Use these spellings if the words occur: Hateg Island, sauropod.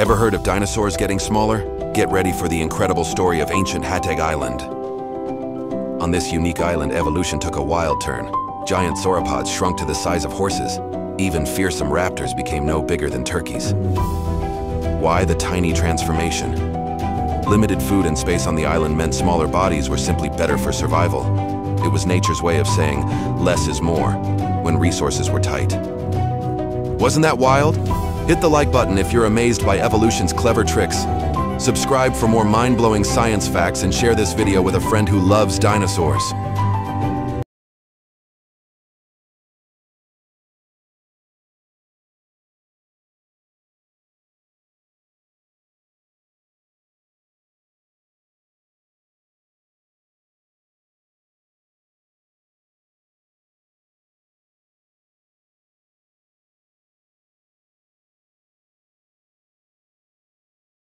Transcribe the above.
Ever heard of dinosaurs getting smaller? Get ready for the incredible story of ancient Hateg Island. On this unique island, evolution took a wild turn. Giant sauropods shrunk to the size of horses. Even fearsome raptors became no bigger than turkeys. Why the tiny transformation? Limited food and space on the island meant smaller bodies were simply better for survival. It was nature's way of saying, less is more, when resources were tight. Wasn't that wild? Hit the like button if you're amazed by evolution's clever tricks. Subscribe for more mind-blowing science facts and share this video with a friend who loves dinosaurs.